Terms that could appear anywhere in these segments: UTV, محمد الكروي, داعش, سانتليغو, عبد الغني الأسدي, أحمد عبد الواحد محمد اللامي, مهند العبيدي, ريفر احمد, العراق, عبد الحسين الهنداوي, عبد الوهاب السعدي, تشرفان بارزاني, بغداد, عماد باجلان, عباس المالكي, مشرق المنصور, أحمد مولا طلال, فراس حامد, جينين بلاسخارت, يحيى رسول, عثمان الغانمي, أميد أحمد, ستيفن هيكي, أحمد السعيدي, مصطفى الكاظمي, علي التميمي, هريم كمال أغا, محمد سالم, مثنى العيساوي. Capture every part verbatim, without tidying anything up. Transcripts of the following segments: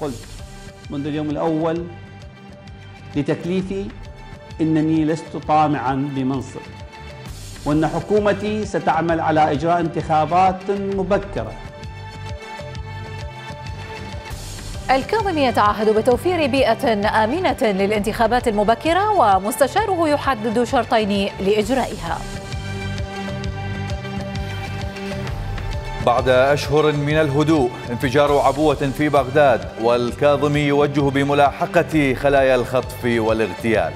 قلت منذ اليوم الأول لتكليفي إنني لست طامعا بمنصب، وأن حكومتي ستعمل على إجراء انتخابات مبكرة. الكاظمي يتعهد بتوفير بيئة آمنة للانتخابات المبكرة، ومستشاره يحدد شرطين لإجرائها. بعد أشهر من الهدوء، انفجار عبوة في بغداد، والكاظمي يوجه بملاحقة خلايا الخطف والاغتيال.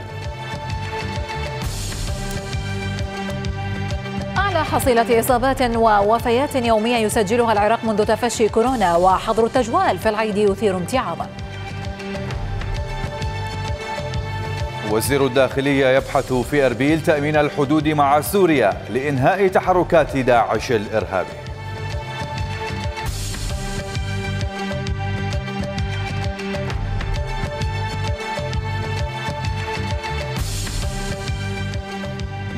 أعلى حصيلة إصابات ووفيات يومية يسجلها العراق منذ تفشي كورونا، وحظر التجوال في العيد يثير امتعاضا. وزير الداخلية يبحث في أربيل تأمين الحدود مع سوريا لإنهاء تحركات داعش الإرهابي.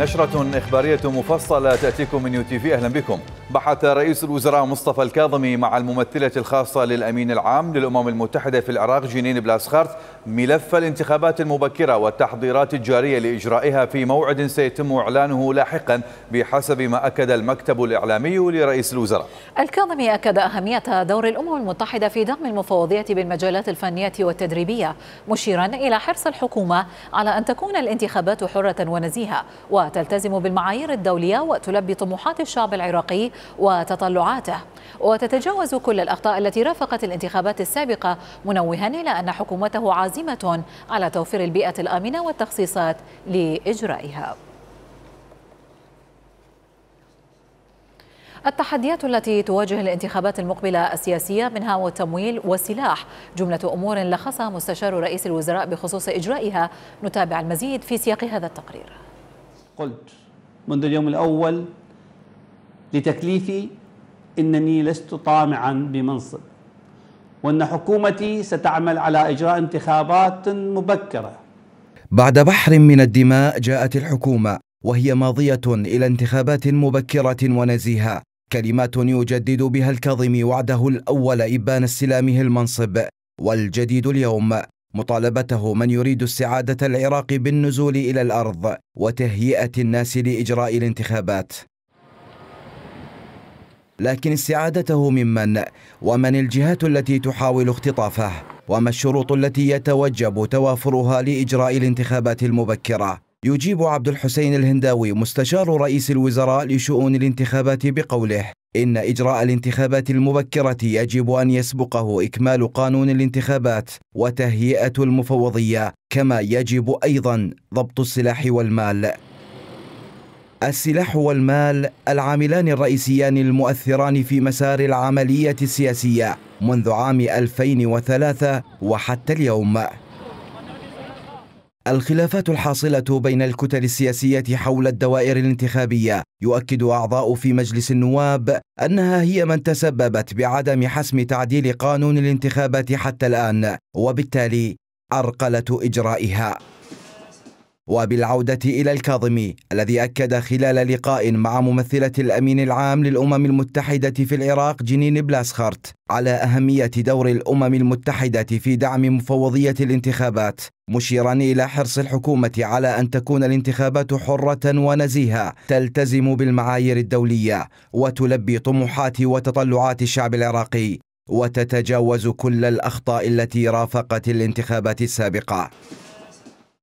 نشرة إخبارية مفصلة تأتيكم من يو تي في. أهلا بكم. بحث رئيس الوزراء مصطفى الكاظمي مع الممثلة الخاصة للأمين العام للأمم المتحدة في العراق جينين بلاسخارت ملف الانتخابات المبكرة والتحضيرات الجارية لإجرائها في موعد سيتم إعلانه لاحقا بحسب ما أكد المكتب الإعلامي لرئيس الوزراء. الكاظمي أكد أهمية دور الأمم المتحدة في دعم المفوضية بالمجالات الفنية والتدريبية، مشيرا إلى حرص الحكومة على أن تكون الانتخابات حرة ونزيهة، وتلتزم بالمعايير الدولية وتلبي طموحات الشعب العراقي وتطلعاته، وتتجاوز كل الأخطاء التي رافقت الانتخابات السابقة، منوها إلى أن حكومته عازمة على توفير البيئة الآمنة والتخصيصات لإجرائها. التحديات التي تواجه الانتخابات المقبلة السياسية منها والتمويل والسلاح، جملة أمور لخصها مستشار رئيس الوزراء بخصوص إجرائها. نتابع المزيد في سياق هذا التقرير. قلت منذ اليوم الأول لتكليفي إنني لست طامعا بمنصب، وأن حكومتي ستعمل على إجراء انتخابات مبكرة. بعد بحر من الدماء جاءت الحكومة وهي ماضية إلى انتخابات مبكرة ونزيهة، كلمات يجدد بها الكاظمي وعده الأول إبان استلامه المنصب، والجديد اليوم مطالبته من يريد استعادة العراق بالنزول إلى الأرض وتهيئة الناس لإجراء الانتخابات. لكن استعادته ممن؟ ومن الجهات التي تحاول اختطافه؟ وما الشروط التي يتوجب توافرها لإجراء الانتخابات المبكرة؟ يجيب عبد الحسين الهنداوي مستشار رئيس الوزراء لشؤون الانتخابات بقوله إن إجراء الانتخابات المبكرة يجب أن يسبقه إكمال قانون الانتخابات وتهيئة المفوضية، كما يجب أيضا ضبط السلاح والمال. السلاح والمال العاملان الرئيسيان المؤثران في مسار العملية السياسية منذ عام ألفين وثلاثة وحتى اليوم. الخلافات الحاصلة بين الكتل السياسية حول الدوائر الانتخابية يؤكد أعضاء في مجلس النواب أنها هي من تسببت بعدم حسم تعديل قانون الانتخابات حتى الآن، وبالتالي عرقلة إجرائها. وبالعودة إلى الكاظمي الذي أكد خلال لقاء مع ممثلة الأمين العام للأمم المتحدة في العراق جينين بلاسخارت على أهمية دور الأمم المتحدة في دعم مفوضية الانتخابات، مشيرا إلى حرص الحكومة على أن تكون الانتخابات حرة ونزيهة، تلتزم بالمعايير الدولية وتلبي طموحات وتطلعات الشعب العراقي، وتتجاوز كل الأخطاء التي رافقت الانتخابات السابقة.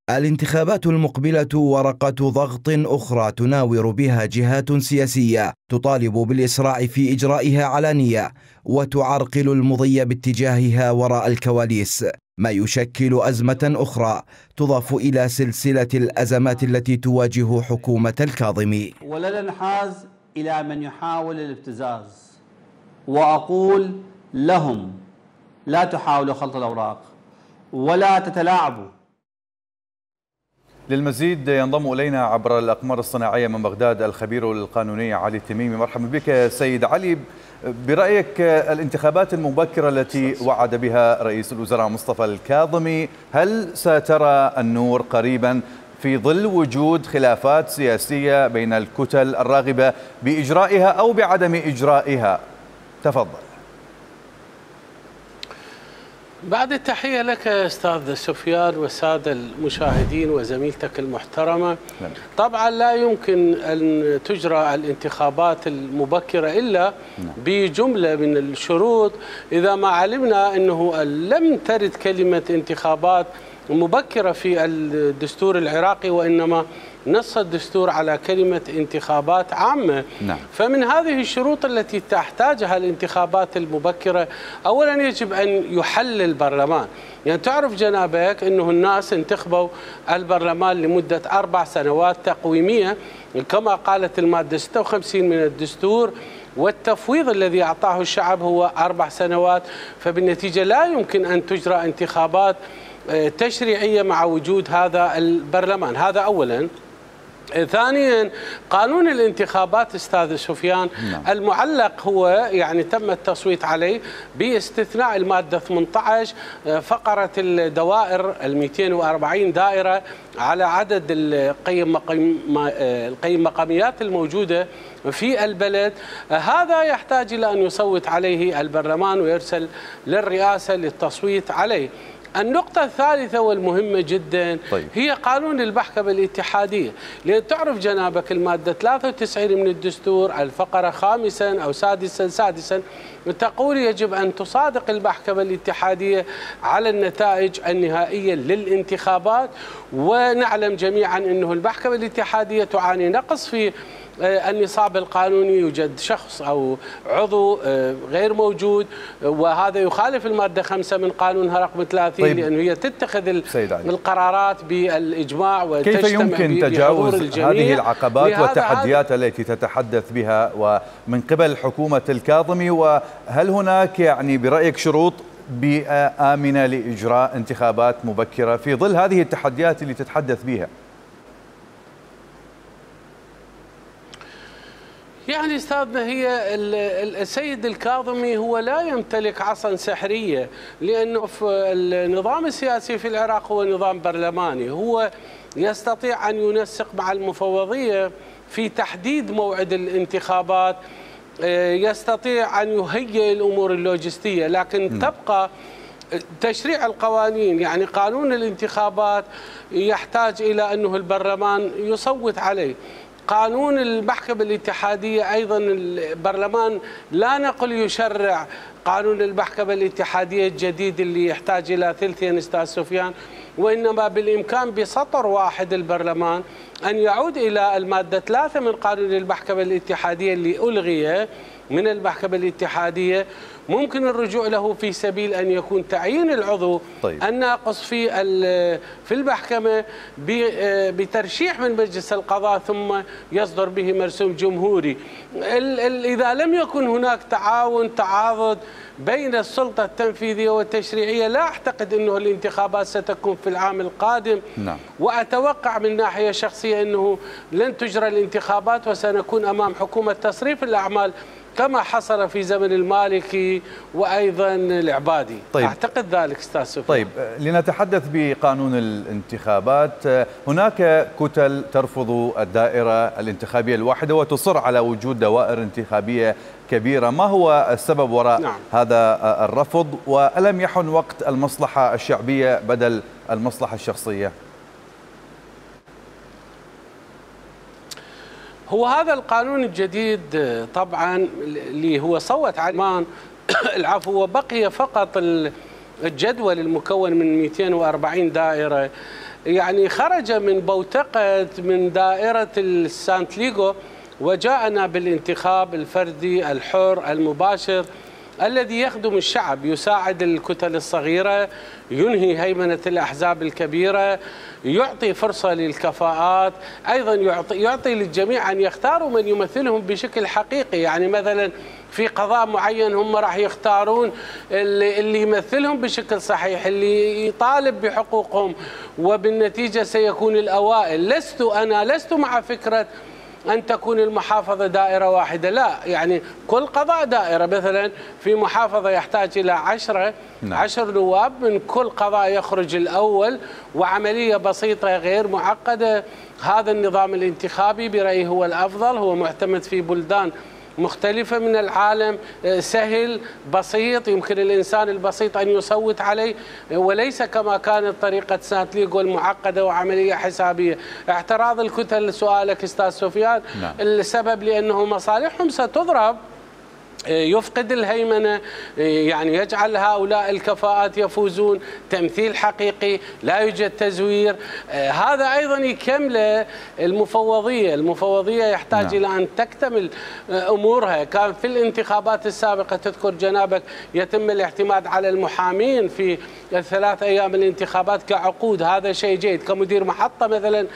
الانتخابات المقبلة ورقة ضغط أخرى تناور بها جهات سياسية تطالب بالإسراع في إجرائها علانية، وتعرقل المضي باتجاهها وراء الكواليس، ما يشكل أزمة أخرى تضاف إلى سلسلة الأزمات التي تواجه حكومة الكاظمي. ولا ننحاز إلى من يحاول الابتزاز، وأقول لهم لا تحاولوا خلط الأوراق ولا تتلاعبوا. للمزيد ينضم إلينا عبر الأقمار الصناعية من بغداد الخبير القانوني علي التميمي. مرحبا بك سيد علي. برأيك الانتخابات المبكرة التي وعد بها رئيس الوزراء مصطفى الكاظمي هل سترى النور قريبا في ظل وجود خلافات سياسية بين الكتل الراغبة بإجرائها أو بعدم إجرائها؟ تفضل. بعد التحية لك أستاذ سفيان والسادة المشاهدين وزميلتك المحترمة. طبعا لا يمكن أن تجرى الانتخابات المبكرة إلا بجملة من الشروط، إذا ما علمنا أنه لم ترد كلمة انتخابات مبكرة في الدستور العراقي، وإنما نص الدستور على كلمة انتخابات عامة. نعم. فمن هذه الشروط التي تحتاجها الانتخابات المبكرة، أولا يجب أن يحل البرلمان. يعني تعرف جنابك أنه الناس انتخبوا البرلمان لمدة أربع سنوات تقويمية كما قالت المادة ستة وخمسين من الدستور، والتفويض الذي أعطاه الشعب هو أربع سنوات، فبالنتيجة لا يمكن أن تجرى انتخابات تشريعية مع وجود هذا البرلمان. هذا أولا. ثانيا، قانون الانتخابات استاذ سفيان المعلق هو يعني تم التصويت عليه باستثناء المادة ثمانية عشر فقرة الدوائر مئتين وأربعين دائرة على عدد القيم مقاميات الموجودة في البلد. هذا يحتاج إلى أن يصوت عليه البرلمان ويرسل للرئاسة للتصويت عليه. النقطة الثالثة والمهمة جدا طيب. هي قانون المحكمة الاتحادية، لأن تعرف جنابك المادة ثلاثة وتسعين من الدستور الفقرة خامسا أو سادسا سادسا تقول يجب أن تصادق المحكمة الاتحادية على النتائج النهائية للانتخابات، ونعلم جميعا أنه المحكمة الاتحادية تعاني نقص في النصاب القانوني، يوجد شخص أو عضو غير موجود، وهذا يخالف المادة خمسة من قانونها رقم ثلاثين. طيب. لأنه هي تتخذ القرارات بالإجماع وتجتمع. كيف يمكن تجاوز هذه العقبات والتحديات التي تتحدث بها ومن قبل حكومة الكاظمي؟ وهل هناك يعني برأيك شروط بيئة آمنة لإجراء انتخابات مبكرة في ظل هذه التحديات اللي تتحدث بها؟ يعني استاذنا، هي السيد الكاظمي هو لا يمتلك عصا سحرية، لأنه في النظام السياسي في العراق هو نظام برلماني، هو يستطيع أن ينسق مع المفوضية في تحديد موعد الانتخابات، يستطيع أن يهيئ الأمور اللوجستية، لكن تبقى تشريع القوانين. يعني قانون الانتخابات يحتاج إلى أنه البرلمان يصوت عليه، قانون المحكمة الاتحادية أيضا البرلمان لا نقل يشرع، قانون المحكمة الاتحادية الجديد اللي يحتاج إلى ثلثين أستاذ سفيان، وإنما بالإمكان بسطر واحد البرلمان أن يعود إلى المادة ثلاثة من قانون المحكمة الاتحادية اللي ألغيها من المحكمة الاتحادية، ممكن الرجوع له في سبيل أن يكون تعيين العضو طيب. الناقص في في المحكمة بترشيح من مجلس القضاء، ثم يصدر به مرسوم جمهوري. إذا لم يكن هناك تعاون تعاضد بين السلطة التنفيذية والتشريعية، لا أعتقد أنه الانتخابات ستكون في العام القادم. نعم. وأتوقع من ناحية شخصية أنه لن تجرى الانتخابات، وسنكون أمام حكومة تصريف الأعمال كما حصل في زمن المالكي وأيضا العبادي. طيب. أعتقد ذلك أستاذ سفيان. طيب، لنتحدث بقانون الانتخابات. هناك كتل ترفض الدائرة الانتخابية الواحدة وتصر على وجود دوائر انتخابية كبيرة، ما هو السبب وراء نعم. هذا الرفض، وألم يحن وقت المصلحة الشعبية بدل المصلحة الشخصية؟ هو هذا القانون الجديد طبعا اللي هو صوت عليه العفو، وبقي فقط الجدول المكون من مئتين وأربعين دائرة، يعني خرج من بوتقة من دائرة السانتليغو وجاءنا بالانتخاب الفردي الحر المباشر الذي يخدم الشعب، يساعد الكتل الصغيرة، ينهي هيمنة الأحزاب الكبيرة، يعطي فرصة للكفاءات، أيضا يعطي, يعطي للجميع أن يختاروا من يمثلهم بشكل حقيقي. يعني مثلا في قضاء معين هم راح يختارون اللي, اللي يمثلهم بشكل صحيح، اللي يطالب بحقوقهم، وبالنتيجة سيكون الأوائل. لست أنا لست مع فكرة أن تكون المحافظة دائرة واحدة، لا، يعني كل قضاء دائرة. مثلا في محافظة يحتاج إلى عشرة نعم. عشر نواب، من كل قضاء يخرج الأول، وعملية بسيطة غير معقدة. هذا النظام الانتخابي برأيي هو الأفضل، هو معتمد في بلدان مختلفة من العالم، سهل بسيط، يمكن الإنسان البسيط أن يصوت عليه، وليس كما كانت طريقة سانتليغو المعقدة وعملية حسابية. اعتراض الكتل سؤالك أستاذ سفيان، نعم. السبب لأنه مصالحهم ستضرب، يفقد الهيمنة، يعني يجعل هؤلاء الكفاءات يفوزون، تمثيل حقيقي، لا يوجد تزوير. هذا أيضا يكمل المفوضية، المفوضية يحتاج نعم. إلى أن تكتمل أمورها. كان في الانتخابات السابقة تذكر جنابك يتم الاعتماد على المحامين في الثلاث أيام الانتخابات كعقود، هذا شيء جيد. كمدير محطة مثلا،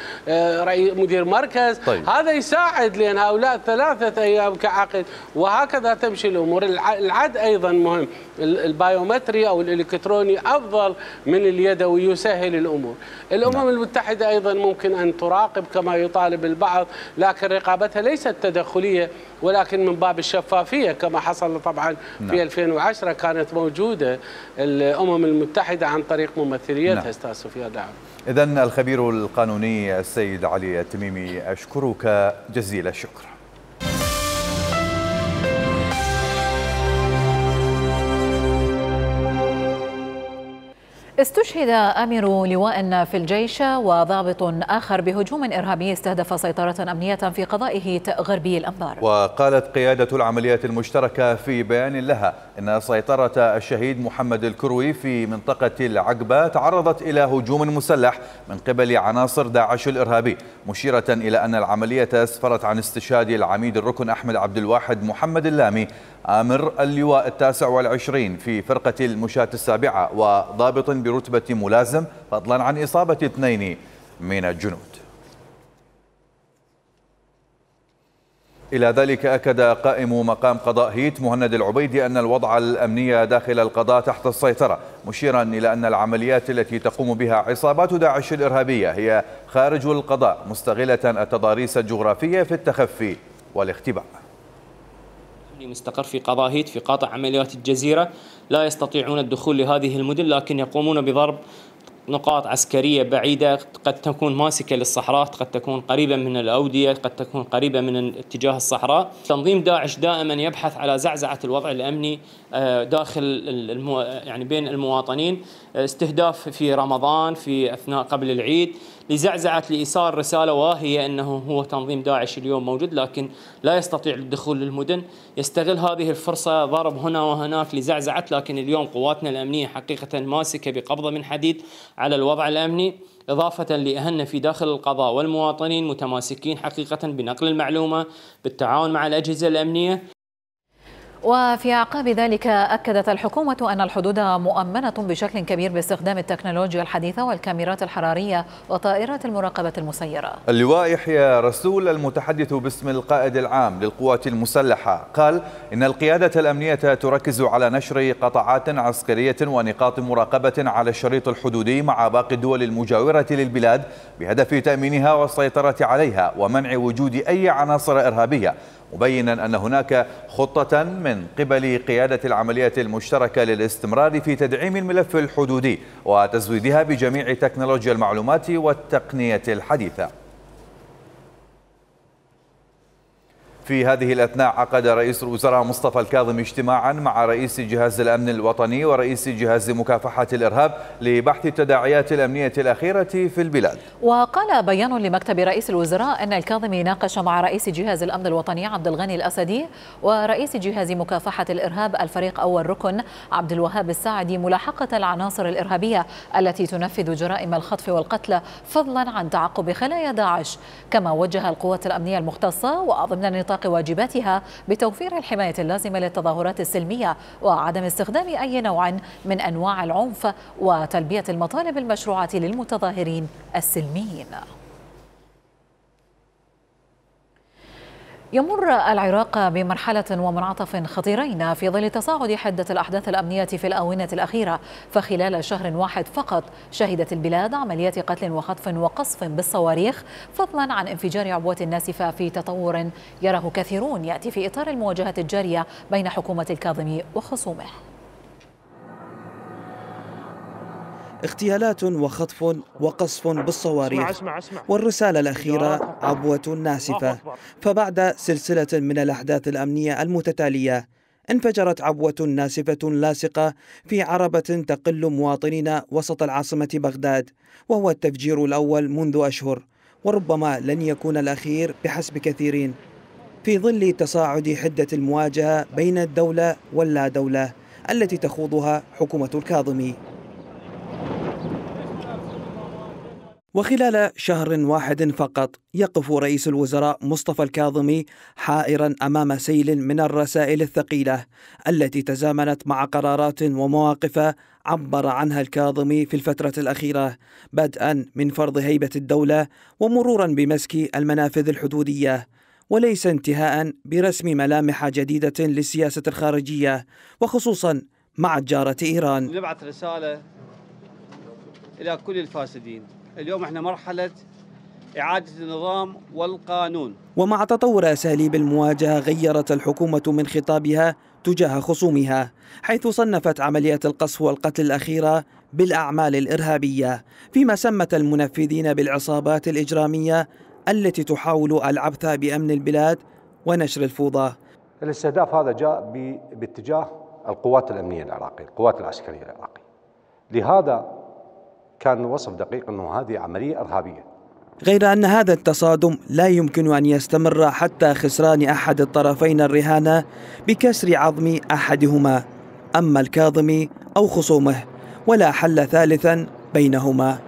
مدير مركز، طيب. هذا يساعد، لأن هؤلاء ثلاثة أيام كعقد، وهكذا تمشي الأمور. العد أيضا مهم، البايومتري أو الإلكتروني أفضل من اليدوي، يسهل الأمور. الأمم نعم. المتحدة أيضا ممكن أن تراقب كما يطالب البعض، لكن رقابتها ليست تدخلية، ولكن من باب الشفافية كما حصل طبعا نعم. في ألفين وعشرة كانت موجودة الأمم المتحدة عن طريق ممثليتها. نعم. أستاذ سفيان دعم. إذن الخبير القانوني السيد علي التميمي، أشكرك جزيل الشكر. استشهد أمير لواء في الجيش وضابط آخر بهجوم إرهابي استهدف سيطرة أمنية في قضائه غربي الأنبار. وقالت قيادة العمليات المشتركة في بيان لها أن سيطرة الشهيد محمد الكروي في منطقة العقبة تعرضت إلى هجوم مسلح من قبل عناصر داعش الإرهابي، مشيرة إلى أن العملية أسفرت عن استشهاد العميد الركن أحمد عبد الواحد محمد اللامي آمر اللواء التاسع والعشرين في فرقة المشاة السابعة وضابط برتبة ملازم، فضلا عن إصابة اثنين من الجنود. إلى ذلك أكد قائم مقام قضاء هيت مهند العبيدي أن الوضع الأمني داخل القضاء تحت السيطرة، مشيرا إلى أن العمليات التي تقوم بها عصابات داعش الإرهابية هي خارج القضاء، مستغلة التضاريس الجغرافية في التخفي والاختباء. مستقر في قضاء هيت في قاطع عمليات الجزيرة، لا يستطيعون الدخول لهذه المدن، لكن يقومون بضرب نقاط عسكرية بعيدة، قد تكون ماسكة للصحراء، قد تكون قريبة من الأودية، قد تكون قريبة من اتجاه الصحراء. تنظيم داعش دائما يبحث على زعزعة الوضع الأمني داخل المو... يعني بين المواطنين، استهداف في رمضان، في أثناء قبل العيد، لزعزعة لإيصال رسالة واهية أنه هو تنظيم داعش اليوم موجود، لكن لا يستطيع الدخول للمدن، يستغل هذه الفرصة ضرب هنا وهناك لزعزعة. لكن اليوم قواتنا الأمنية حقيقة ماسكة بقبضة من حديد على الوضع الأمني، إضافة لأهلنا في داخل القضاء والمواطنين متماسكين حقيقة بنقل المعلومة بالتعاون مع الأجهزة الأمنية. وفي أعقاب ذلك أكدت الحكومة أن الحدود مؤمنة بشكل كبير باستخدام التكنولوجيا الحديثة والكاميرات الحرارية وطائرات المراقبة المسيرة. اللواء يحيى رسول المتحدث باسم القائد العام للقوات المسلحة قال إن القيادة الأمنية تركز على نشر قطاعات عسكرية ونقاط مراقبة على الشريط الحدودي مع باقي الدول المجاورة للبلاد بهدف تأمينها والسيطرة عليها ومنع وجود أي عناصر إرهابية، مبينا أن هناك خطة من قبل قيادة العمليات المشتركة للاستمرار في تدعيم الملف الحدودي وتزويدها بجميع تكنولوجيا المعلومات والتقنية الحديثة. في هذه الأثناء عقد رئيس الوزراء مصطفى الكاظمي اجتماعا مع رئيس جهاز الأمن الوطني ورئيس جهاز مكافحة الإرهاب لبحث التداعيات الأمنية الأخيرة في البلاد. وقال بيان لمكتب رئيس الوزراء أن الكاظمي ناقش مع رئيس جهاز الأمن الوطني عبد الغني الأسدي ورئيس جهاز مكافحة الإرهاب الفريق أول ركن عبد الوهاب السعدي ملاحقة العناصر الإرهابية التي تنفذ جرائم الخطف والقتل، فضلا عن تعقب خلايا داعش، كما وجه القوات الأمنية المختصة وضمن نطاق واجباتها بتوفير الحماية اللازمة للتظاهرات السلمية وعدم استخدام أي نوع من أنواع العنف وتلبية المطالب المشروعة للمتظاهرين السلميين. يمر العراق بمرحلة ومنعطف خطيرين في ظل تصاعد حدة الأحداث الأمنية في الآونة الأخيرة، فخلال شهر واحد فقط شهدت البلاد عمليات قتل وخطف وقصف بالصواريخ، فضلا عن انفجار عبوة ناسفة في تطور يراه كثيرون يأتي في إطار المواجهة الجارية بين حكومة الكاظمي وخصومه. اغتيالات وخطف وقصف بالصواريخ، والرسالة الأخيرة عبوة ناسفة. فبعد سلسلة من الأحداث الأمنية المتتالية انفجرت عبوة ناسفة لاصقة في عربة تقل مواطنين وسط العاصمة بغداد، وهو التفجير الأول منذ أشهر، وربما لن يكون الأخير بحسب كثيرين، في ظل تصاعد حدة المواجهة بين الدولة واللا دولة التي تخوضها حكومة الكاظمي. وخلال شهر واحد فقط يقف رئيس الوزراء مصطفى الكاظمي حائرا أمام سيل من الرسائل الثقيلة التي تزامنت مع قرارات ومواقف عبر عنها الكاظمي في الفترة الأخيرة، بدءا من فرض هيبة الدولة ومرورا بمسك المنافذ الحدودية، وليس انتهاء برسم ملامح جديدة للسياسة الخارجية، وخصوصا مع جارة إيران. نبعث رسالة إلى كل الفاسدين، اليوم احنا مرحلة إعادة النظام والقانون. ومع تطور أساليب المواجهة غيرت الحكومة من خطابها تجاه خصومها، حيث صنفت عمليات القصف والقتل الأخيرة بالأعمال الإرهابية، فيما سمت المنفذين بالعصابات الإجرامية التي تحاول العبث بأمن البلاد ونشر الفوضى. الاستهداف هذا جاء باتجاه القوات الأمنية العراقية، القوات العسكرية العراقية، لهذا كان الوصف دقيق أنه هذه عملية إرهابية. غير أن هذا التصادم لا يمكن أن يستمر حتى خسران أحد الطرفين الرهانة بكسر عظم أحدهما، أما الكاظمي أو خصومه، ولا حل ثالثا بينهما.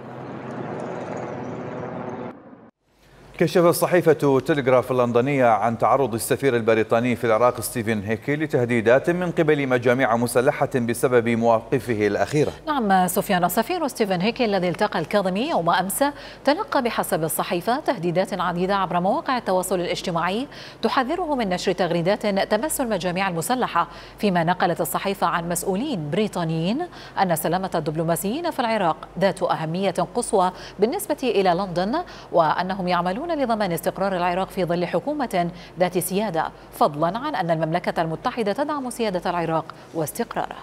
كشفت صحيفة تلغراف اللندنية عن تعرض السفير البريطاني في العراق ستيفن هيكي لتهديدات من قبل مجاميع مسلحة بسبب مواقفه الأخيرة. نعم سفيان، سفير ستيفن هيكي الذي التقى الكاظمي يوم أمس تلقى بحسب الصحيفة تهديدات عديدة عبر مواقع التواصل الاجتماعي تحذره من نشر تغريدات تمس المجاميع المسلحة، فيما نقلت الصحيفة عن مسؤولين بريطانيين أن سلامة الدبلوماسيين في العراق ذات أهمية قصوى بالنسبة إلى لندن، وأنهم يعملون لضمان استقرار العراق في ظل حكومة ذات سيادة، فضلا عن أن المملكة المتحدة تدعم سيادة العراق واستقراره.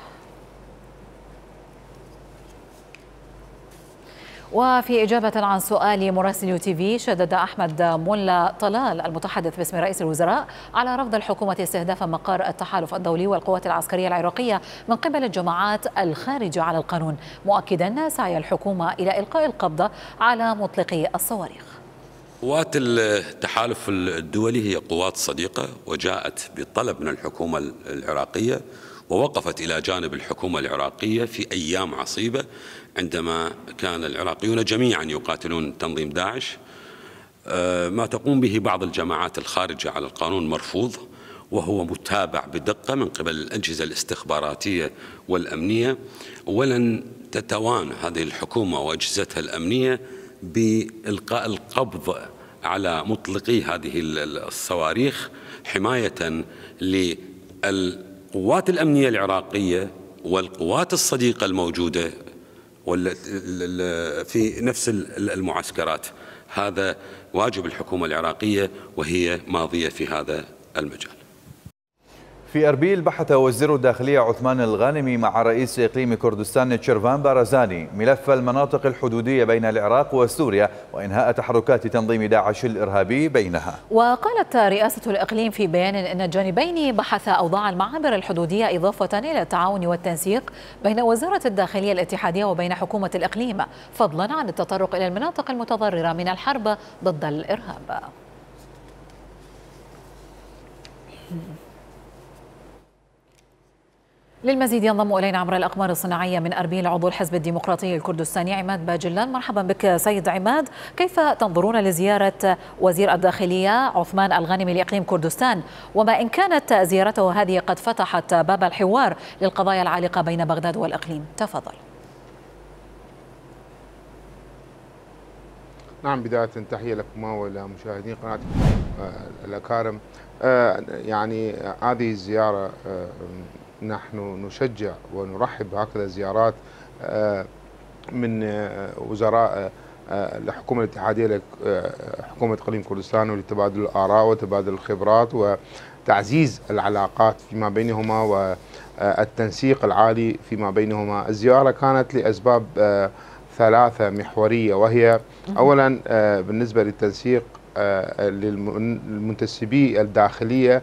وفي إجابة عن سؤال مراسل يو تي في، شدد أحمد مولا طلال المتحدث باسم رئيس الوزراء على رفض الحكومة استهداف مقر التحالف الدولي والقوات العسكرية العراقية من قبل الجماعات الخارجة على القانون، مؤكدا سعي الحكومة إلى إلقاء القبض على مطلقي الصواريخ. قوات التحالف الدولي هي قوات صديقة، وجاءت بطلب من الحكومة العراقية ووقفت إلى جانب الحكومة العراقية في أيام عصيبة عندما كان العراقيون جميعا يقاتلون تنظيم داعش. ما تقوم به بعض الجماعات الخارجة على القانون مرفوض، وهو متابع بدقة من قبل الأجهزة الاستخباراتية والأمنية، ولن تتوانى هذه الحكومة وأجهزتها الأمنية بإلقاء القبض على مطلقي هذه الصواريخ حماية للقوات الأمنية العراقية والقوات الصديقة الموجودة في نفس المعسكرات. هذا واجب الحكومة العراقية وهي ماضية في هذا المجال. في أربيل بحث وزير الداخلية عثمان الغانمي مع رئيس إقليم كردستان تشرفان بارزاني ملف المناطق الحدودية بين العراق وسوريا وإنهاء تحركات تنظيم داعش الإرهابي بينها. وقالت رئاسة الإقليم في بيان أن الجانبين بحثا أوضاع المعابر الحدودية إضافة إلى التعاون والتنسيق بين وزارة الداخلية الاتحادية وبين حكومة الإقليم، فضلا عن التطرق إلى المناطق المتضررة من الحرب ضد الإرهاب. للمزيد ينضم الينا عبر الاقمار الصناعيه من اربيل عضو الحزب الديمقراطي الكردستاني عماد باجلان. مرحبا بك سيد عماد، كيف تنظرون لزياره وزير الداخليه عثمان الغانمي لاقليم كردستان، وما ان كانت زيارته هذه قد فتحت باب الحوار للقضايا العالقه بين بغداد والاقليم؟ تفضل. نعم، بدايه تحيه لكما ولمشاهدين قناتكم الاكارم. يعني هذه الزياره نحن نشجع ونرحب هكذا زيارات من وزراء الحكومة الاتحادية لحكومة إقليم كردستان ولتبادل الآراء وتبادل الخبرات تعزيز العلاقات فيما بينهما والتنسيق العالي فيما بينهما. الزيارة كانت لأسباب ثلاثة محورية، وهي أولا بالنسبة للتنسيق للمنتسبي الداخلية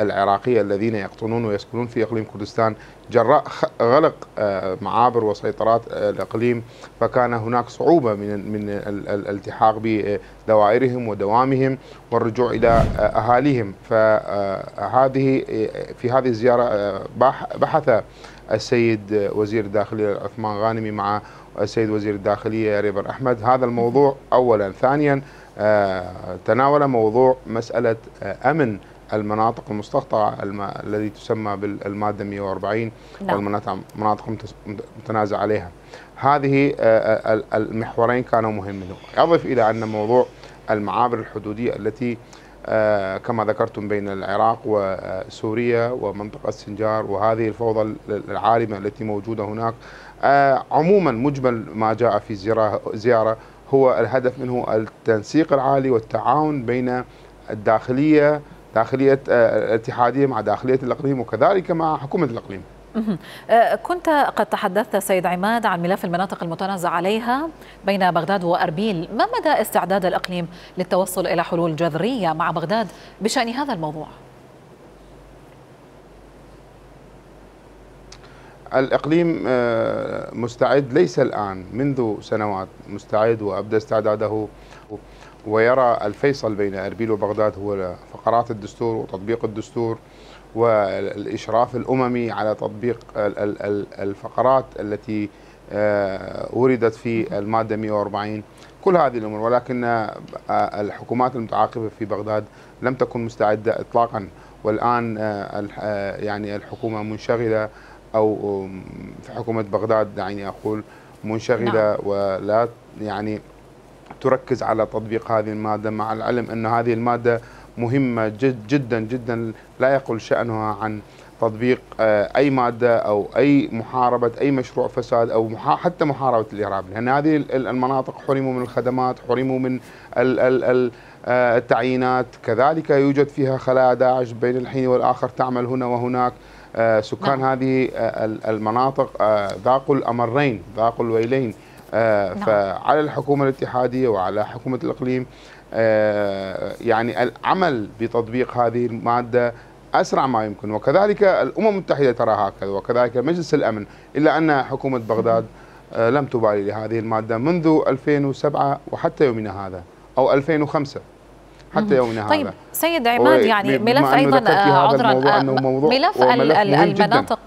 العراقية الذين يقطنون ويسكنون في إقليم كردستان جراء غلق معابر وسيطرات الإقليم، فكان هناك صعوبة من من الالتحاق بدوائرهم ودوامهم والرجوع إلى أهاليهم. فهذه في هذه الزيارة بحث السيد وزير الداخلية عثمان الغانمي مع السيد وزير الداخلية ريفر احمد هذا الموضوع اولا. ثانيا تناول موضوع مسألة امن المناطق المستقطعة الم... الذي تسمى بالمادة مئة وأربعين والمناطق مناطق متنازع عليها. هذه المحورين كانوا مهمين. اضف الى ان موضوع المعابر الحدودية التي كما ذكرتم بين العراق وسوريا ومنطقة سنجار وهذه الفوضى العارمة التي موجودة هناك. عموما مجمل ما جاء في زيارة هو الهدف منه التنسيق العالي والتعاون بين الداخلية داخلية الاتحادية مع داخلية الإقليم وكذلك مع حكومة الإقليم. كنت قد تحدثت سيد عماد عن ملف المناطق المتنازع عليها بين بغداد وأربيل، ما مدى استعداد الإقليم للتوصل إلى حلول جذرية مع بغداد بشأن هذا الموضوع؟ الإقليم مستعد، ليس الآن، منذ سنوات مستعد وأبدى استعداده، ويرى الفيصل بين أربيل وبغداد هو فقرات الدستور وتطبيق الدستور والإشراف الأممي على تطبيق الفقرات التي وردت في المادة مئة وأربعين، كل هذه الأمور. ولكن الحكومات المتعاقبة في بغداد لم تكن مستعدة إطلاقا، والآن يعني الحكومة منشغلة أو في حكومة بغداد دعيني أقول منشغلة ولا يعني تركز على تطبيق هذه المادة، مع العلم أن هذه المادة مهمة جد جدا جدا لا يقل شأنها عن تطبيق أي مادة أو أي محاربة أي مشروع فساد أو محا حتى محاربة الإرهاب، لأن هذه المناطق حرموا من الخدمات، حرموا من التعيينات، كذلك يوجد فيها خلايا داعش بين الحين والآخر تعمل هنا وهناك. سكان هذه المناطق ذاقوا الأمرين ذاقوا الويلين، فعلى الحكومة الاتحادية وعلى حكومة الإقليم يعني العمل بتطبيق هذه المادة أسرع ما يمكن، وكذلك الأمم المتحدة ترى هكذا وكذلك مجلس الأمن، إلا أن حكومة بغداد لم تبالي لهذه المادة منذ ألفين وسبعة وحتى يومنا هذا أو ألفين وخمسة حتى يومنا. طيب هذا سيد عماد، يعني ملف أيضا عذرا أنه موضوع ملف المناطق،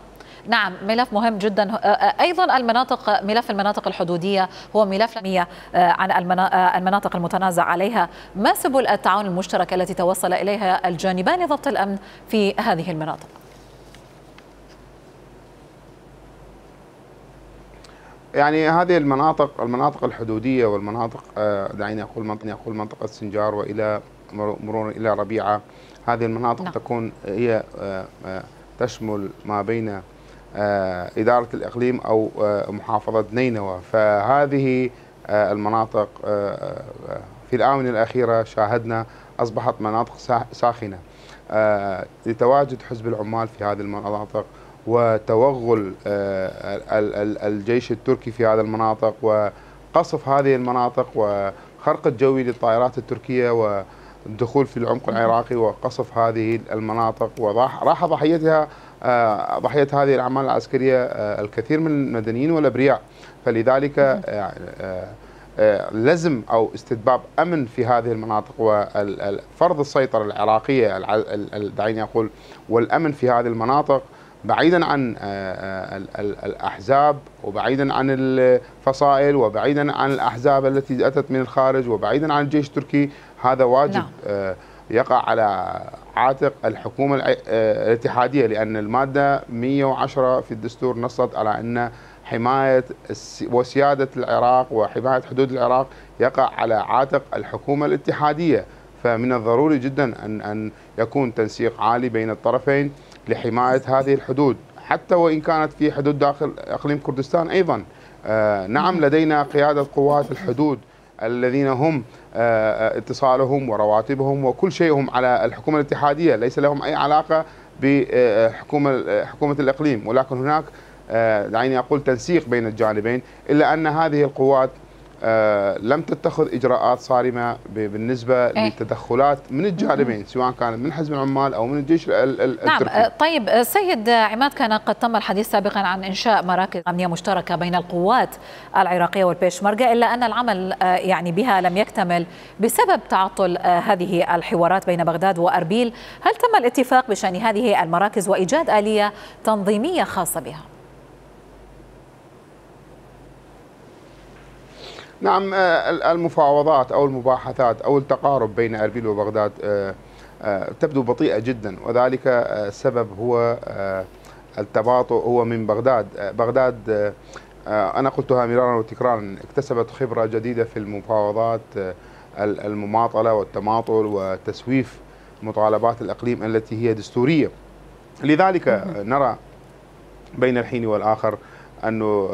نعم ملف مهم جدا، أيضا المناطق ملف المناطق الحدودية هو ملف مية عن المناطق المتنازع عليها، ما سبل التعاون المشترك التي توصل إليها الجانبان لضبط الأمن في هذه المناطق؟ يعني هذه المناطق المناطق الحدودية والمناطق دعيني أقول منطقة أقول منطقة سنجار وإلى مرور إلى ربيعة، هذه المناطق نعم. تكون هي تشمل ما بين إدارة الإقليم أو محافظة نينوى، فهذه المناطق في الآونة الأخيرة شاهدنا أصبحت مناطق ساخنة لتواجد حزب العمال في هذه المناطق وتوغل الجيش التركي في هذه المناطق وقصف هذه المناطق وخرق الجوي للطائرات التركية والدخول في العمق العراقي وقصف هذه المناطق، وراح ضحيتها ضحية هذه الأعمال العسكرية الكثير من المدنيين والأبرياء. فلذلك لزم أو استتباب أمن في هذه المناطق وفرض السيطرة العراقية دعيني أقول والأمن في هذه المناطق بعيدا عن الأحزاب وبعيدا عن الفصائل وبعيدا عن الأحزاب التي أتت من الخارج وبعيدا عن الجيش التركي، هذا واجب لا. يقع على عاتق الحكومة الاتحادية، لأن المادة مئة وعشرة في الدستور نصت على أن حماية وسيادة العراق وحماية حدود العراق يقع على عاتق الحكومة الاتحادية، فمن الضروري جدا أن أن يكون تنسيق عالي بين الطرفين لحماية هذه الحدود حتى وإن كانت في حدود داخل إقليم كردستان أيضا. نعم لدينا قيادة قوات الحدود الذين هم اتصالهم ورواتبهم وكل شيءهم على الحكومة الاتحادية، ليس لهم أي علاقة بحكومة حكومة الإقليم، ولكن هناك دعيني أقول تنسيق بين الجانبين، إلا أن هذه القوات لم تتخذ إجراءات صارمة بالنسبة للتدخلات من الجانبين سواء كانت من حزب العمال أو من الجيش التركي. نعم. طيب سيد عماد، كان قد تم الحديث سابقا عن إنشاء مراكز أمنية مشتركة بين القوات العراقية والبيشمركة، إلا أن العمل يعني بها لم يكتمل بسبب تعطل هذه الحوارات بين بغداد وأربيل. هل تم الاتفاق بشأن هذه المراكز وإيجاد آلية تنظيمية خاصة بها؟ نعم، المفاوضات أو المباحثات أو التقارب بين أربيل وبغداد تبدو بطيئة جدا، وذلك السبب هو التباطؤ هو من بغداد. بغداد أنا قلتها مرارا وتكرارا اكتسبت خبرة جديدة في المفاوضات، المماطلة والتماطل وتسويف مطالبات الإقليم التي هي دستورية، لذلك نرى بين الحين والآخر أنه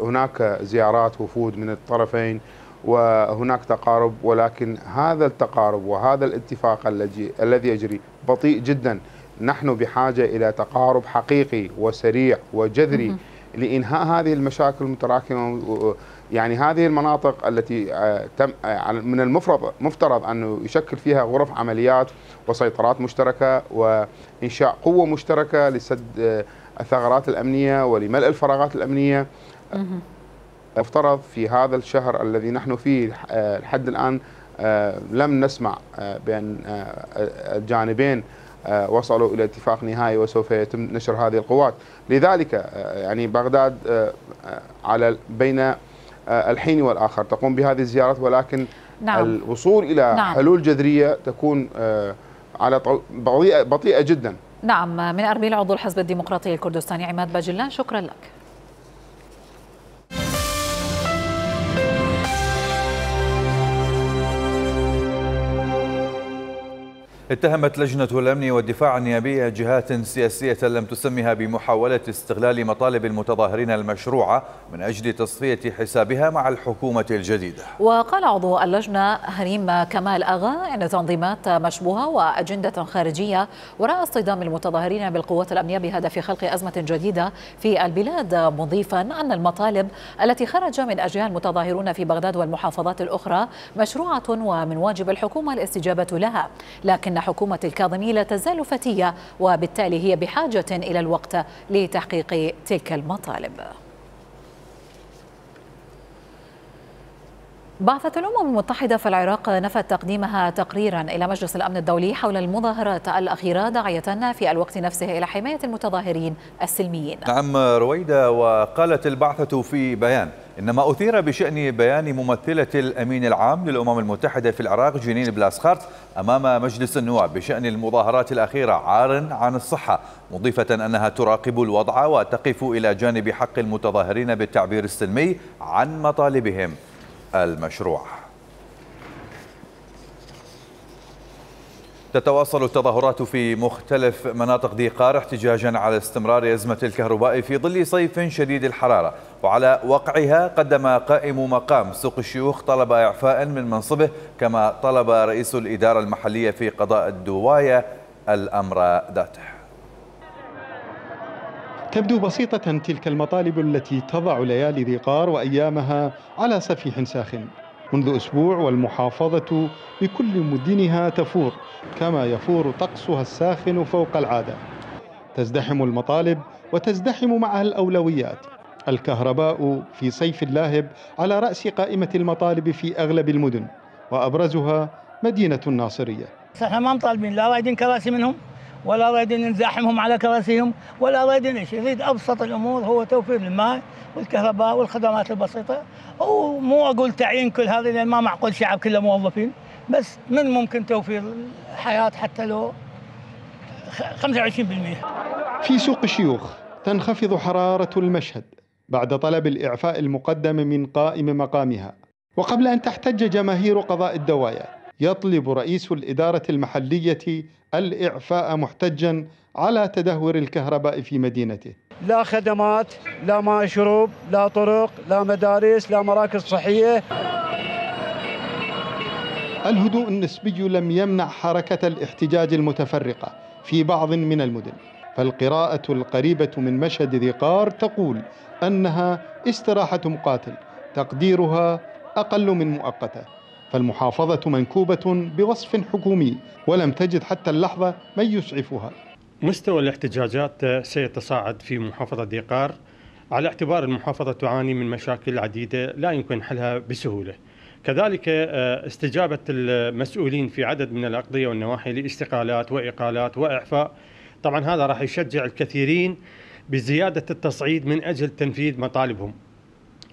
هناك زيارات وفود من الطرفين وهناك تقارب، ولكن هذا التقارب وهذا الاتفاق الذي الذي يجري بطيء جدا. نحن بحاجة إلى تقارب حقيقي وسريع وجذري لإنهاء هذه المشاكل المتراكمة. يعني هذه المناطق التي تم من المفروض مفترض أنه يشكل فيها غرف عمليات وسيطرات مشتركة وإنشاء قوة مشتركة لسد الثغرات الأمنية ولملء الفراغات الأمنية. مفترض في هذا الشهر الذي نحن فيه لحد الآن لم نسمع بأن الجانبين وصلوا إلى اتفاق نهائي وسوف يتم نشر هذه القوات. لذلك يعني بغداد على بين الحين والآخر تقوم بهذه الزيارات، ولكن نعم. الوصول إلى نعم. حلول جذرية تكون على بطيئة, بطيئة جدا. نعم. من أربيل عضو الحزب الديمقراطي الكردستاني عماد باجلان، شكرا لك. اتهمت لجنة الأمن والدفاع النيابية جهات سياسية لم تسمها بمحاولة استغلال مطالب المتظاهرين المشروعة من أجل تصفية حسابها مع الحكومة الجديدة. وقال عضو اللجنة هريم كمال أغا أن تنظيمات مشبوهة وأجندة خارجية وراء اصطدام المتظاهرين بالقوات الأمنية بهدف خلق أزمة جديدة في البلاد، مضيفا أن المطالب التي خرج من أجلها المتظاهرون في بغداد والمحافظات الأخرى مشروعة ومن واجب الحكومة الاستجابة لها، لكن حكومة الكاظمي لا تزال فتية وبالتالي هي بحاجة إلى الوقت لتحقيق تلك المطالب. بعثة الأمم المتحدة في العراق نفت تقديمها تقريرا إلى مجلس الأمن الدولي حول المظاهرات الأخيرة، داعية في الوقت نفسه إلى حماية المتظاهرين السلميين. نعم رويدا، وقالت البعثة في بيان إنما أثير بشأن بيان ممثلة الأمين العام للأمم المتحدة في العراق جينين بلاسخارت أمام مجلس النواب بشأن المظاهرات الأخيرة عار عن الصحة، مضيفة أنها تراقب الوضع وتقف إلى جانب حق المتظاهرين بالتعبير السلمي عن مطالبهم المشروع. تتواصل التظاهرات في مختلف مناطق ذي قار احتجاجا على استمرار أزمة الكهرباء في ظل صيف شديد الحرارة، وعلى وقعها قدم قائم مقام سوق الشيوخ طلب إعفاء من منصبه، كما طلب رئيس الإدارة المحلية في قضاء الدواية الأمر ذاته. تبدو بسيطة تلك المطالب التي تضع ليالي ذي قار وأيامها على صفيح ساخن منذ أسبوع، والمحافظة بكل مدنها تفور كما يفور طقسها الساخن فوق العادة. تزدحم المطالب وتزدحم معها الأولويات. الكهرباء في صيف لاهب على رأس قائمة المطالب في أغلب المدن، وأبرزها مدينة الناصرية. احنا ما مطالبين لا رايدين كراسي منهم ولا رايدين نزاحمهم على كراسيهم ولا رايدين ايش، يريد ابسط الامور هو توفير الماء والكهرباء والخدمات البسيطه، ومو اقول تعيين كل هذه لان ما معقول شعب كله موظفين، بس من ممكن توفير الحياه حتى لو خمسة وعشرين بالمئة. في سوق الشيوخ تنخفض حراره المشهد بعد طلب الاعفاء المقدم من قائم مقامها، وقبل ان تحتج جماهير قضاء الدوايا يطلب رئيس الإدارة المحلية الإعفاء محتجاً على تدهور الكهرباء في مدينته. لا خدمات، لا ماء شرب، لا طرق، لا مدارس، لا مراكز صحية. الهدوء النسبي لم يمنع حركة الاحتجاج المتفرقة في بعض من المدن، فالقراءة القريبة من مشهد ذي قار تقول أنها استراحة مقاتل تقديرها أقل من مؤقتة، فالمحافظة منكوبة بوصف حكومي ولم تجد حتى اللحظة من يسعفها. مستوى الاحتجاجات سيتصاعد في محافظة ذي قار على اعتبار المحافظة تعاني من مشاكل عديدة لا يمكن حلها بسهولة. كذلك استجابة المسؤولين في عدد من الأقضية والنواحي لاستقالات وإقالات وإعفاء. طبعا هذا راح يشجع الكثيرين بزيادة التصعيد من أجل تنفيذ مطالبهم.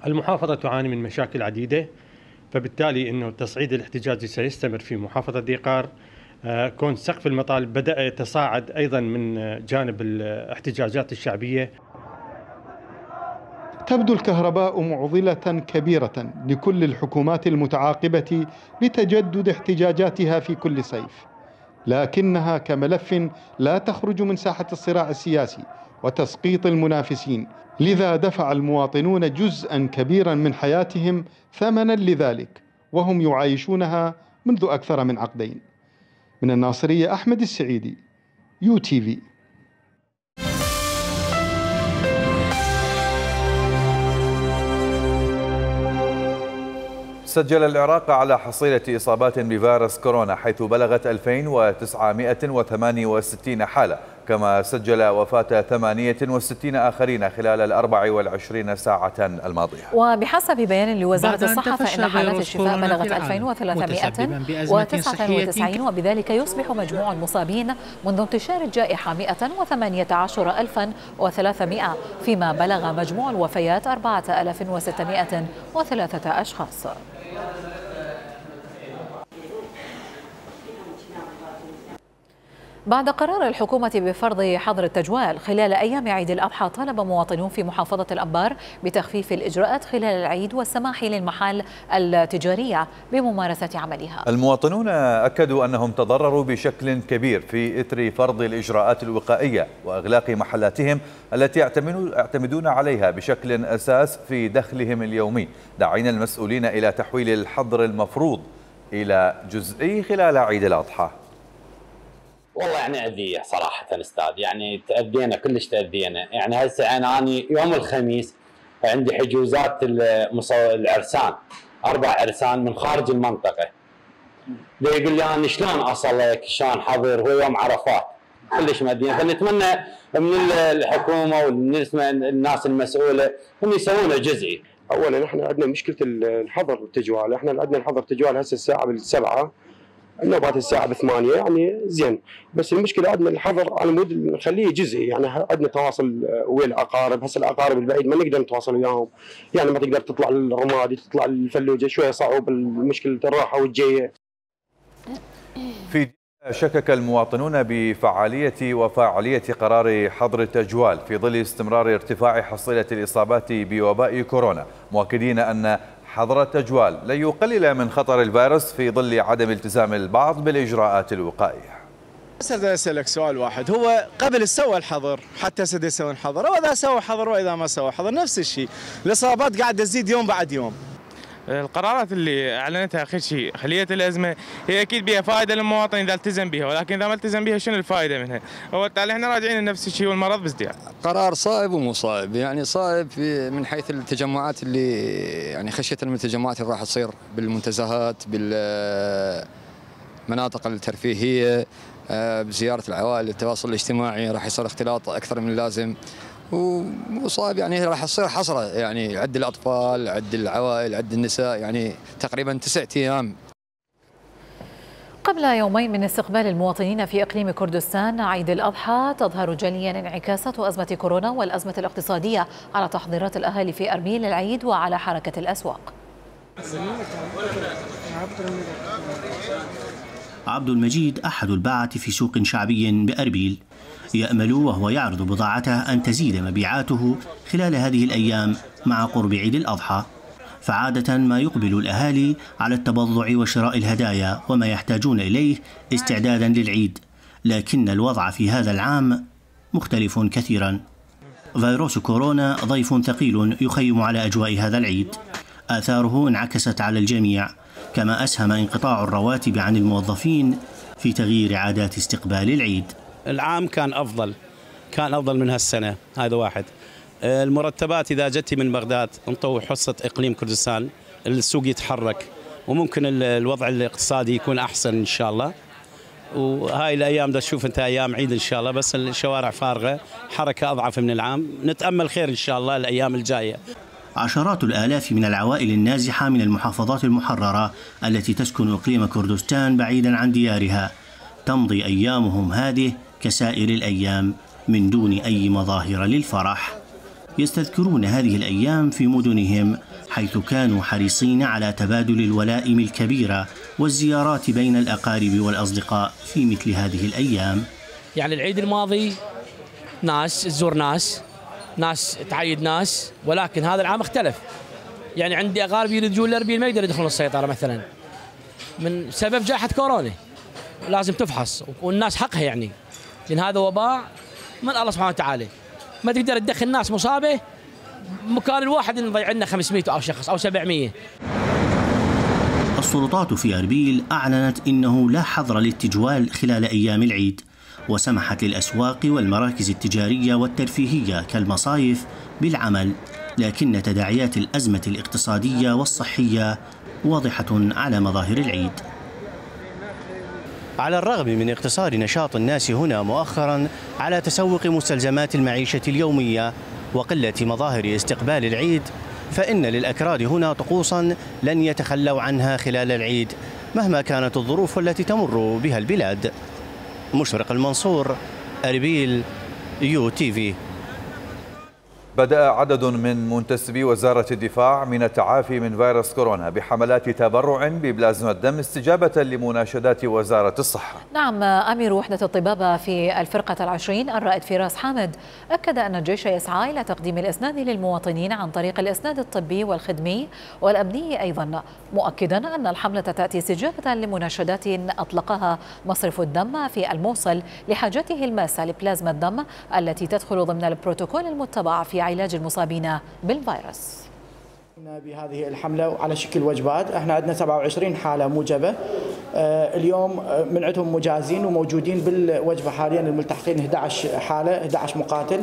المحافظة تعاني من مشاكل عديدة، فبالتالي أنه التصعيد الاحتجاجي سيستمر في محافظة ذي قار. كون سقف المطالب بدأ يتصاعد أيضا من جانب الاحتجاجات الشعبية. تبدو الكهرباء معضلة كبيرة لكل الحكومات المتعاقبة لتجدد احتجاجاتها في كل صيف، لكنها كملف لا تخرج من ساحة الصراع السياسي وتسقيط المنافسين، لذا دفع المواطنون جزءا كبيرا من حياتهم ثمنا لذلك، وهم يعايشونها منذ أكثر من عقدين. من الناصرية، أحمد السعيدي، يو تي في. سجل العراق على حصيلة إصابات بفيروس كورونا، حيث بلغت ألفين وتسعمئة وثمانية وستين حالة، كما سجل وفاة ثمانية وستين آخرين خلال الأربع والعشرين ساعة الماضية. وبحسب بيان لوزارة الصحة فإن حالات الشفاء بلغت ألفين وثلاثمئة وتسعة وتسعين، وبذلك يصبح مجموع المصابين منذ انتشار الجائحة مئة وثمانية عشر ألفا وثلاثمئة، فيما بلغ مجموع الوفيات أربعة آلاف وستمئة وثلاثة أشخاص. بعد قرار الحكومة بفرض حظر التجوال خلال أيام عيد الأضحى، طالب مواطنون في محافظة الأنبار بتخفيف الإجراءات خلال العيد والسماح للمحال التجارية بممارسة عملها. المواطنون أكدوا أنهم تضرروا بشكل كبير في إثر فرض الإجراءات الوقائية وإغلاق محلاتهم التي يعتمدون عليها بشكل أساس في دخلهم اليومي، داعين المسؤولين إلى تحويل الحظر المفروض إلى جزئي خلال عيد الأضحى. والله يعني اذيه صراحه استاذ، يعني تاذينا كلش تاذينا، يعني هسه انا اني يوم الخميس عندي حجوزات العرسان، اربع عرسان من خارج المنطقه. يقول لي انا شلون اصلك؟ شلون حضر؟ هو يوم عرفات، كلش مأذينا، فنتمنى من الحكومه ومن الناس المسؤوله هم يسوونه جزئي. اولا احنا عندنا مشكله الحظر والتجوال، احنا عندنا الحظر والتجوال هسه الساعه بالسبعه، النوبات الساعة بثمانية، يعني زين، بس المشكلة عندنا الحظر على مود نخليه جزئي، يعني عندنا تواصل ويا الأقارب، هسه الأقارب البعيد ما نقدر نتواصل وياهم، يعني ما تقدر تطلع للرمادي، تطلع للفلوجة، شوية صعوبة مشكلة الراحة والجية. في شكك المواطنون بفعالية وفاعلية قرار حظر التجوال في ظل استمرار ارتفاع حصيلة الإصابات بوباء كورونا، مؤكدين أن حظر التجوال لن يقلل من خطر الفيروس في ظل عدم التزام البعض بالإجراءات الوقائية. سدي أسألك سؤال واحد، هو قبل سوى الحظر حتى سدي يسوي الحظر، وإذا سوى حظر وإذا ما سوى حظر نفس الشيء، الإصابات قاعدة تزيد يوم بعد يوم. القرارات اللي أعلنتها آخر شيء خلية الأزمة هي أكيد بها فائدة للمواطن إذا التزم بها، ولكن إذا ما التزم بها شنو الفائدة منها؟ هو بالتالي إحنا راجعين لنفس الشيء والمرض بازدياد. قرار صائب ومو صائب، يعني صائب من حيث التجمعات اللي يعني خشية من التجمعات اللي راح تصير بالمنتزهات، بالمناطق الترفيهية، بزيارة العوائل، التواصل الاجتماعي، راح يصير اختلاط أكثر من اللازم. وصعب يعني راح تصير حصره، يعني عد الاطفال، عد العوائل، عد النساء، يعني تقريبا تسعة ايام. قبل يومين من استقبال المواطنين في إقليم كردستان عيد الأضحى، تظهر جليا انعكاسات أزمة كورونا والأزمة الاقتصادية على تحضيرات الأهالي في أربيل العيد وعلى حركة الأسواق. عبد المجيد أحد الباعة في سوق شعبي بأربيل، يأمل وهو يعرض بضاعته أن تزيد مبيعاته خلال هذه الأيام مع قرب عيد الأضحى، فعادة ما يقبل الأهالي على التبضع وشراء الهدايا وما يحتاجون إليه استعدادا للعيد، لكن الوضع في هذا العام مختلف كثيرا. فيروس كورونا ضيف ثقيل يخيم على أجواء هذا العيد، آثاره انعكست على الجميع، كما أسهم انقطاع الرواتب عن الموظفين في تغيير عادات استقبال العيد. العام كان أفضل كان أفضل من هالسنة، هذا واحد. المرتبات إذا جت من بغداد انطوا حصة إقليم كردستان، السوق يتحرك وممكن الوضع الاقتصادي يكون أحسن إن شاء الله. وهاي الأيام دا تشوف أنت أيام عيد إن شاء الله، بس الشوارع فارغة، حركة أضعف من العام، نتأمل خير إن شاء الله الأيام الجاية. عشرات الآلاف من العوائل النازحة من المحافظات المحررة التي تسكن إقليم كردستان بعيدا عن ديارها تمضي أيامهم هذه كسائر الأيام من دون أي مظاهر للفرح. يستذكرون هذه الأيام في مدنهم، حيث كانوا حريصين على تبادل الولائم الكبيرة والزيارات بين الأقارب والأصدقاء في مثل هذه الأيام. يعني العيد الماضي ناس تزور ناس، ناس تعيد ناس، ولكن هذا العام اختلف. يعني عندي أقارب يرجون لأربيل ما يقدر يدخلون السيطرة مثلا من سبب جائحة كورونا، لازم تفحص والناس حقها، يعني لأن هذا وباء من الله سبحانه وتعالى، ما تقدر تدخل ناس مصابة مكان الواحد نضيع لنا خمسمئة أو شخص أو سبعمئة. السلطات في أربيل أعلنت إنه لا حظر للتجوال خلال أيام العيد، وسمحت للأسواق والمراكز التجارية والترفيهية كالمصايف بالعمل، لكن تداعيات الأزمة الاقتصادية والصحية واضحة على مظاهر العيد. على الرغم من اقتصار نشاط الناس هنا مؤخرا على تسوق مستلزمات المعيشة اليومية وقلة مظاهر استقبال العيد، فإن للأكراد هنا طقوسا لن يتخلوا عنها خلال العيد مهما كانت الظروف التي تمر بها البلاد. مشرق المنصور، أربيل، يو تي في. بدأ عدد من منتسبي وزارة الدفاع من التعافي من فيروس كورونا بحملات تبرع ببلازما الدم استجابة لمناشدات وزارة الصحة. نعم، أمير وحدة الطبابة في الفرقة العشرين الرائد فراس حامد أكد أن الجيش يسعى إلى تقديم الإسناد للمواطنين عن طريق الإسناد الطبي والخدمي والأمني أيضا، مؤكدا أن الحملة تأتي استجابة لمناشدات أطلقها مصرف الدم في الموصل لحاجته الماسة لبلازما الدم التي تدخل ضمن البروتوكول المتبع في علاج المصابين بالفيروس. بهذه الحملة على شكل وجبات، احنا عندنا سبعة وعشرين حالة موجبة اليوم من عندهم مجازين وموجودين بالوجبة حاليا الملتحقين إحدى عشر حالة، إحدى عشر مقاتل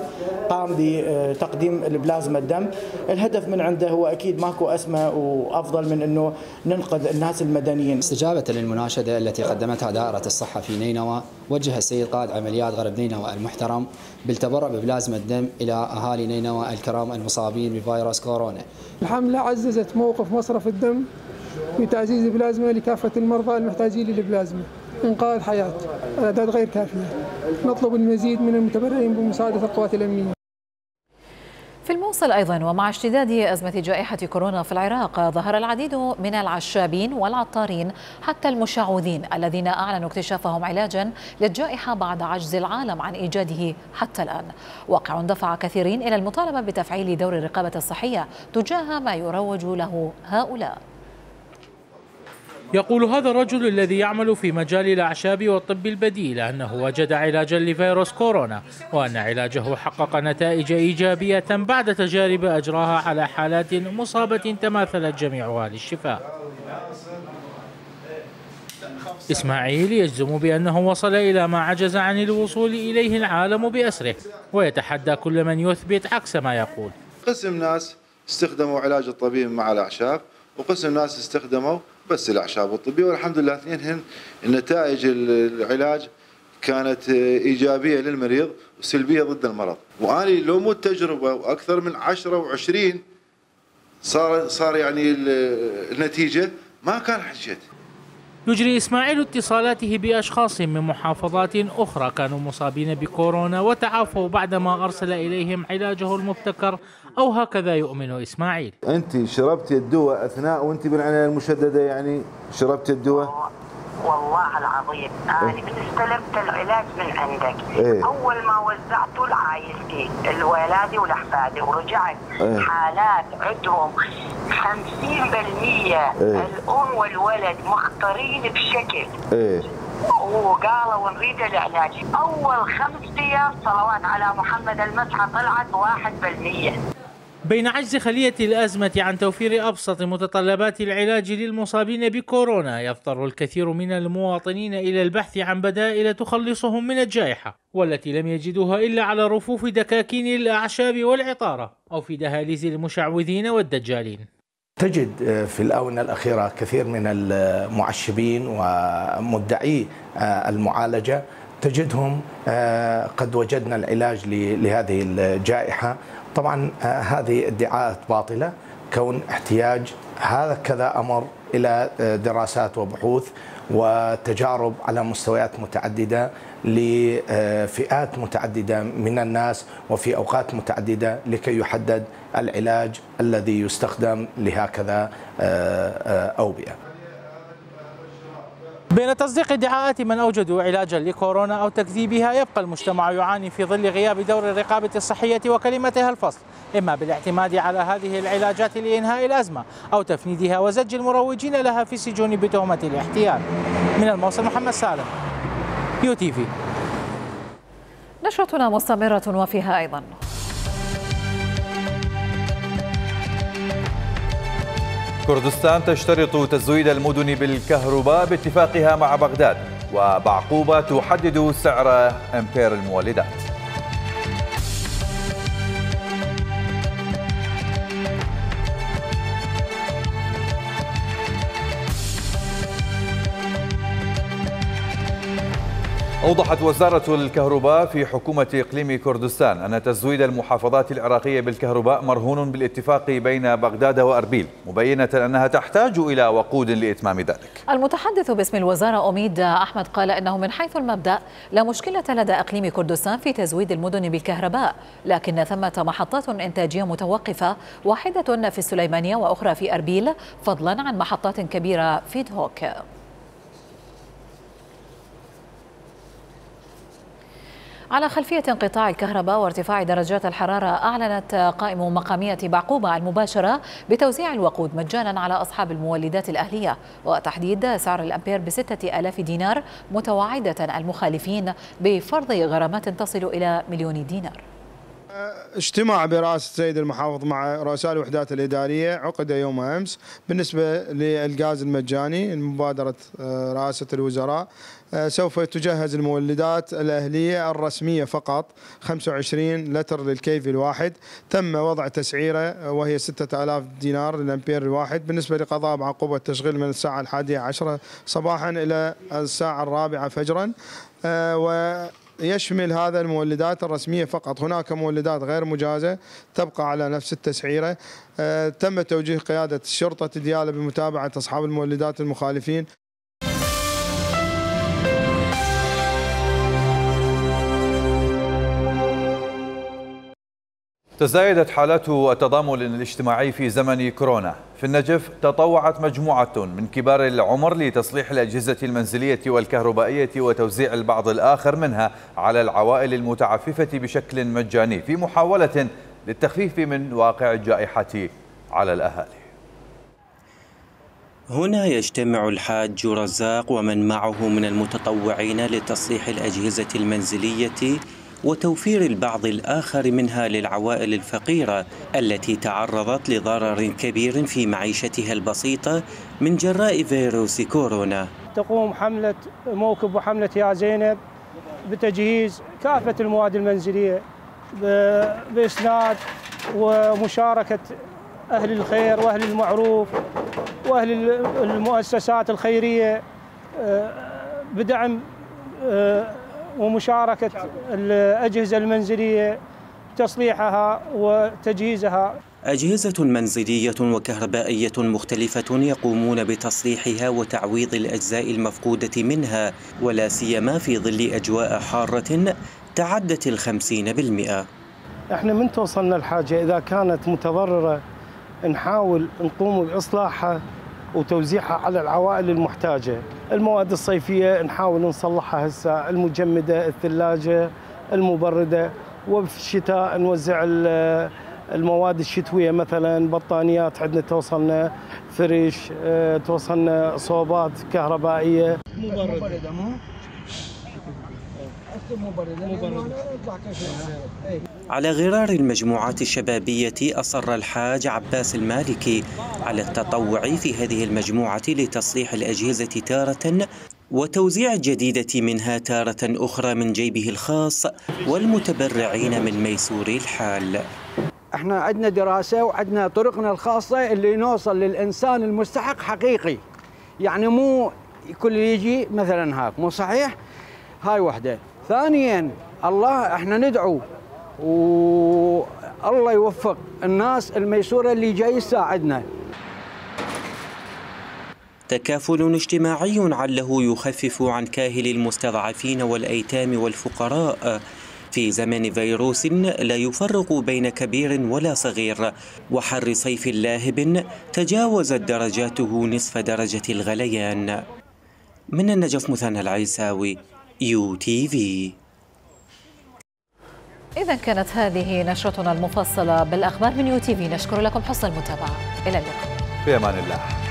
قام بتقديم البلازما الدم. الهدف من عنده هو اكيد ماكو اسمى وافضل من انه ننقذ الناس المدنيين. استجابة للمناشدة التي قدمتها دائرة الصحة في نينوى، وجه السيد قائد عمليات غرب نينوى المحترم بالتبرع ببلازما الدم الى اهالي نينوى الكرام المصابين بفيروس كورونا. الحملة عززت موقف مصرف الدم بتعزيز البلازما لكافة المرضى المحتاجين للبلازما، إنقاذ حياة. الأعداد غير كافية، نطلب المزيد من المتبرعين بمساعدة القوات الأمنية. في الموصل أيضا، ومع اشتداد أزمة جائحة كورونا في العراق، ظهر العديد من العشابين والعطارين حتى المشعوذين الذين أعلنوا اكتشافهم علاجا للجائحة بعد عجز العالم عن إيجاده حتى الآن. واقع دفع كثيرين إلى المطالبة بتفعيل دور الرقابة الصحية تجاه ما يروج له هؤلاء. يقول هذا الرجل الذي يعمل في مجال الأعشاب والطب البديل أنه وجد علاجا لفيروس كورونا، وأن علاجه حقق نتائج إيجابية بعد تجارب أجراها على حالات مصابة تماثلت جميعها للشفاء. إسماعيل يجزم بأنه وصل إلى ما عجز عن الوصول إليه العالم بأسره، ويتحدى كل من يثبت عكس ما يقول. قسم ناس استخدموا علاج الطبيب مع الأعشاب، وقسم ناس استخدموا بس الأعشاب الطبية، والحمد لله الاثنين النتائج العلاج كانت إيجابية للمريض وسلبية ضد المرض. وأنا لو مو التجربة وأكثر من عشرة وعشرين صار صار يعني النتيجة ما كان حشيت. يجري إسماعيل اتصالاته بأشخاص من محافظات أخرى كانوا مصابين بكورونا وتعافوا بعدما أرسل إليهم علاجه المبتكر، أو هكذا يؤمن إسماعيل. أنت شربت الدواء أثناء وأنت بالعناية المشددة، يعني شربت الدواء؟ والله العظيم أنا إيه؟ استلمت العلاج من عندك إيه؟ أول ما وزعته لعائلتي الولادي والأحفادي، ورجعت إيه؟ حالات عندهم خمسين بالمئة إيه؟ الأم والولد مخطرين بشكل إيه؟ وقالوا نريد العلاج. أول خمس أيام صلوات على محمد المسحة طلعت واحد بالمئة. بين عجز خلية الأزمة عن توفير أبسط متطلبات العلاج للمصابين بكورونا، يضطر الكثير من المواطنين إلى البحث عن بدائل تخلصهم من الجائحة، والتي لم يجدوها إلا على رفوف دكاكين الأعشاب والعطارة أو في دهاليز المشعوذين والدجالين. تجد في الآونة الأخيرة كثير من المعشبين ومدعي المعالجة، تجدهم قد وجدنا العلاج لهذه الجائحة. طبعا هذه ادعاءات باطلة، كون احتياج هذا كذا أمر إلى دراسات وبحوث وتجارب على مستويات متعددة لفئات متعددة من الناس وفي أوقات متعددة لكي يحدد العلاج الذي يستخدم لهكذا أوبئة. بين تصديق ادعاءات من أوجدوا علاجا لكورونا أو تكذيبها، يبقى المجتمع يعاني في ظل غياب دور الرقابة الصحية وكلمتها الفصل، إما بالاعتماد على هذه العلاجات لإنهاء الأزمة أو تفنيدها وزج المروجين لها في السجون بتهمة الاحتيال. من الموصل محمد سالم، يو تي في. نشرتنا مستمرة وفيها أيضا كردستان تشترط تزويد المدن بالكهرباء باتفاقها مع بغداد، وبعقوبة تحدد سعر أمبير المولدات. أوضحت وزارة الكهرباء في حكومة إقليم كردستان أن تزويد المحافظات العراقية بالكهرباء مرهون بالاتفاق بين بغداد وأربيل، مبينة أنها تحتاج إلى وقود لإتمام ذلك. المتحدث باسم الوزارة أميد أحمد قال أنه من حيث المبدأ لا مشكلة لدى إقليم كردستان في تزويد المدن بالكهرباء، لكن ثمة محطات إنتاجية متوقفة، واحدة في السليمانية وأخرى في أربيل، فضلا عن محطات كبيرة في دهوك. على خلفية انقطاع الكهرباء وارتفاع درجات الحرارة، أعلنت قائمة مقامية بعقوبة المباشرة بتوزيع الوقود مجانا على أصحاب المولدات الأهلية، وتحديد سعر الأمبير بستة آلاف دينار، متوعدة المخالفين بفرض غرامات تصل إلى مليون دينار. اجتماع برئاسة السيد المحافظ مع رؤساء الوحدات الإدارية عقد يوم أمس بالنسبة للغاز المجاني، مبادرة رئاسة الوزراء. سوف تجهز المولدات الأهلية الرسمية فقط خمسة وعشرين لتر للكيف الواحد، تم وضع تسعيرة وهي ستة آلاف دينار للأمبير الواحد، بالنسبة لقضاء عقوبة التشغيل من الساعة الحادية عشرة صباحا إلى الساعة الرابعة فجرا، و يشمل هذا المولدات الرسمية فقط. هناك مولدات غير مجازة تبقى على نفس التسعيرة. أه تم توجيه قيادة الشرطة ديالى بمتابعة أصحاب المولدات المخالفين. تزايدت حالات التضامن الاجتماعي في زمن كورونا. في النجف تطوعت مجموعة من كبار العمر لتصليح الأجهزة المنزلية والكهربائية وتوزيع البعض الآخر منها على العوائل المتعففة بشكل مجاني، في محاولة للتخفيف من واقع الجائحة على الأهالي. هنا يجتمع الحاج رزاق ومن معه من المتطوعين لتصليح الأجهزة المنزلية وتوفير البعض الآخر منها للعوائل الفقيرة التي تعرضت لضرر كبير في معيشتها البسيطة من جراء فيروس كورونا. تقوم حملة موكب وحملة يا زينب بتجهيز كافة المواد المنزلية بإسناد ومشاركة أهل الخير وأهل المعروف وأهل المؤسسات الخيرية بدعم ومشاركة الأجهزة المنزلية تصليحها وتجهيزها. أجهزة منزلية وكهربائية مختلفة يقومون بتصليحها وتعويض الأجزاء المفقودة منها، ولا سيما في ظل أجواء حارة تعدت الخمسين بالمئة. احنا من توصلنا الحاجة إذا كانت متضررة نحاول نقوم بإصلاحها وتوزيعها على العوائل المحتاجة. المواد الصيفية نحاول نصلحها هسه، المجمدة، الثلاجة، المبردة، وفي الشتاء نوزع المواد الشتويه مثلا بطانيات عندنا توصلنا، فرش توصلنا، صوبات كهربائيه مبرده مو على غرار المجموعات الشبابية. أصر الحاج عباس المالكي على التطوع في هذه المجموعة لتصليح الأجهزة تارة وتوزيع الجديدة منها تارة أخرى من جيبه الخاص والمتبرعين من ميسور الحال. احنا عندنا دراسة وعندنا طرقنا الخاصة اللي نوصل للإنسان المستحق حقيقي، يعني مو كل يجي مثلا هاك، مو صحيح؟ هاي وحدة. ثانيا الله احنا ندعو والله يوفق الناس الميسورة اللي جاي يساعدنا. تكافل اجتماعي عله يخفف عن كاهل المستضعفين والأيتام والفقراء في زمن فيروس لا يفرق بين كبير ولا صغير، وحر صيف لاهب تجاوزت درجاته نصف درجة الغليان. من النجف مثنى العيساوي، يو تي في. إذا كانت هذه نشرتنا المفصلة بالأخبار من يو تي في، نشكر لكم حسن المتابعة. إلى اللقاء، في أمان الله.